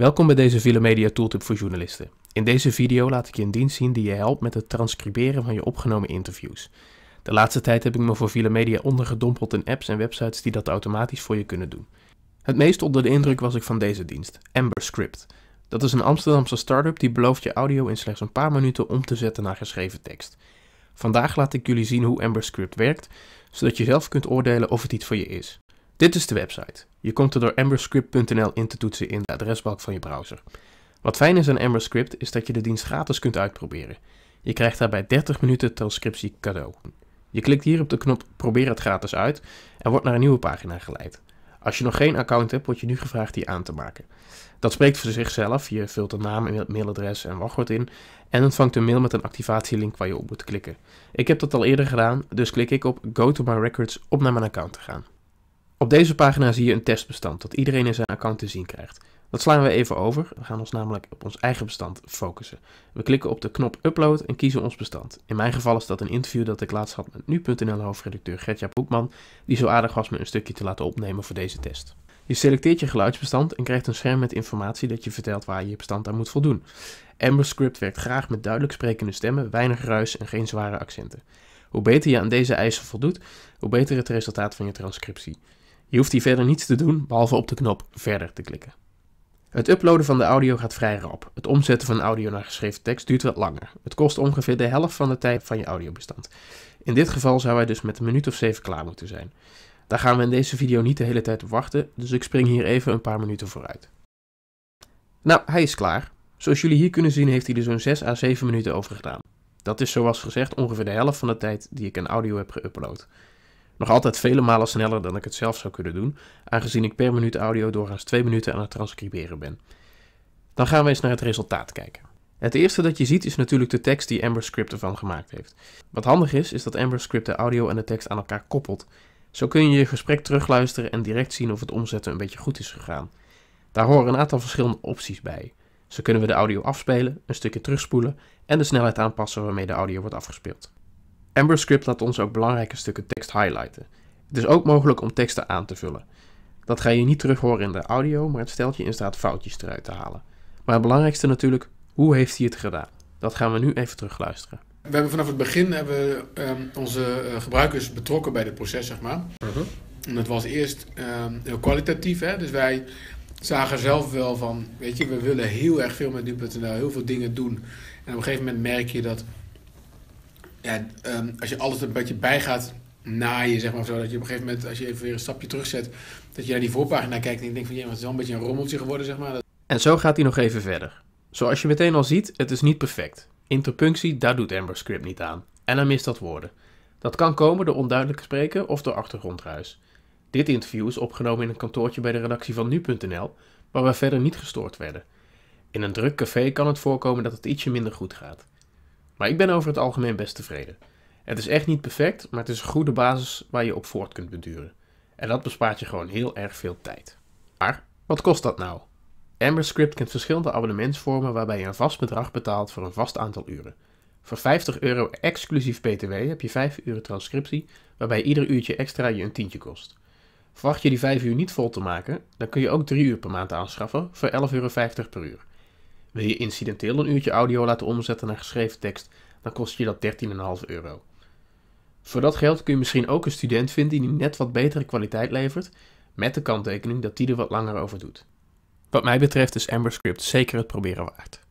Welkom bij deze Villamedia tooltip voor journalisten. In deze video laat ik je een dienst zien die je helpt met het transcriberen van je opgenomen interviews. De laatste tijd heb ik me voor Villamedia ondergedompeld in apps en websites die dat automatisch voor je kunnen doen. Het meest onder de indruk was ik van deze dienst, AmberScript. Dat is een Amsterdamse start-up die belooft je audio in slechts een paar minuten om te zetten naar geschreven tekst. Vandaag laat ik jullie zien hoe AmberScript werkt, zodat je zelf kunt oordelen of het iets voor je is. Dit is de website. Je komt er door amberscript.nl in te toetsen in de adresbalk van je browser. Wat fijn is aan AmberScript is dat je de dienst gratis kunt uitproberen. Je krijgt daarbij 30 minuten transcriptie cadeau. Je klikt hier op de knop Probeer het gratis uit en wordt naar een nieuwe pagina geleid. Als je nog geen account hebt, word je nu gevraagd die aan te maken. Dat spreekt voor zichzelf. Je vult de naam, mailadres en wachtwoord in en ontvangt een mail met een activatielink waar je op moet klikken. Ik heb dat al eerder gedaan, dus klik ik op Go to my records om naar mijn account te gaan. Op deze pagina zie je een testbestand dat iedereen in zijn account te zien krijgt. Dat slaan we even over. We gaan ons namelijk op ons eigen bestand focussen. We klikken op de knop Upload en kiezen ons bestand. In mijn geval is dat een interview dat ik laatst had met Nu.nl hoofdredacteur Gert-Jaap Hoekman, die zo aardig was me een stukje te laten opnemen voor deze test. Je selecteert je geluidsbestand en krijgt een scherm met informatie dat je vertelt waar je bestand aan moet voldoen. AmberScript werkt graag met duidelijk sprekende stemmen, weinig ruis en geen zware accenten. Hoe beter je aan deze eisen voldoet, hoe beter het resultaat van je transcriptie. Je hoeft hier verder niets te doen, behalve op de knop Verder te klikken. Het uploaden van de audio gaat vrij rap. Het omzetten van audio naar geschreven tekst duurt wat langer. Het kost ongeveer de helft van de tijd van je audiobestand. In dit geval zou hij dus met een minuut of 7 klaar moeten zijn. Daar gaan we in deze video niet de hele tijd op wachten, dus ik spring hier even een paar minuten vooruit. Nou, hij is klaar. Zoals jullie hier kunnen zien heeft hij er zo'n 6 à 7 minuten over gedaan. Dat is zoals gezegd ongeveer de helft van de tijd die ik aan audio heb geüpload. Nog altijd vele malen sneller dan ik het zelf zou kunnen doen, aangezien ik per minuut audio doorgaans 2 minuten aan het transcriberen ben. Dan gaan we eens naar het resultaat kijken. Het eerste dat je ziet is natuurlijk de tekst die AmberScript ervan gemaakt heeft. Wat handig is, is dat AmberScript de audio en de tekst aan elkaar koppelt. Zo kun je je gesprek terugluisteren en direct zien of het omzetten een beetje goed is gegaan. Daar horen een aantal verschillende opties bij. Zo kunnen we de audio afspelen, een stukje terugspoelen en de snelheid aanpassen waarmee de audio wordt afgespeeld. AmberScript laat ons ook belangrijke stukken tekst highlighten. Het is ook mogelijk om teksten aan te vullen. Dat ga je niet terug horen in de audio, maar het stelt je in staat foutjes eruit te halen. Maar het belangrijkste natuurlijk, hoe heeft hij het gedaan? Dat gaan we nu even terugluisteren. We hebben vanaf het begin onze gebruikers betrokken bij dit proces, zeg maar. En dat was eerst heel kwalitatief, hè? Dus wij zagen zelf wel van, weet je, we willen heel erg veel met Nu.nl, heel veel dingen doen. En op een gegeven moment merk je dat, ja, als je alles een beetje bij gaat naaien, zeg maar, zo, dat je op een gegeven moment, als je even weer een stapje terugzet, dat je naar die voorpagina kijkt en je denkt van, ja, het is wel een beetje een rommeltje geworden, zeg maar. En zo gaat hij nog even verder. Zoals je meteen al ziet, het is niet perfect. Interpunctie, daar doet AmberScript niet aan. En hij mist dat woorden. Dat kan komen door onduidelijk spreken of door achtergrondruis. Dit interview is opgenomen in een kantoortje bij de redactie van Nu.nl, waar we verder niet gestoord werden. In een druk café kan het voorkomen dat het ietsje minder goed gaat. Maar ik ben over het algemeen best tevreden. Het is echt niet perfect, maar het is een goede basis waar je op voort kunt beduren. En dat bespaart je gewoon heel erg veel tijd. Maar, wat kost dat nou? AmberScript kent verschillende abonnementsvormen waarbij je een vast bedrag betaalt voor een vast aantal uren. Voor €50 exclusief btw heb je 5 uur transcriptie, waarbij ieder uurtje extra je een tientje kost. Verwacht je die 5 uur niet vol te maken, dan kun je ook 3 uur per maand aanschaffen voor €11,50 per uur. Wil je incidenteel een uurtje audio laten omzetten naar geschreven tekst, dan kost je dat €13,50. Voor dat geld kun je misschien ook een student vinden die net wat betere kwaliteit levert, met de kanttekening dat die er wat langer over doet. Wat mij betreft is AmberScript zeker het proberen waard.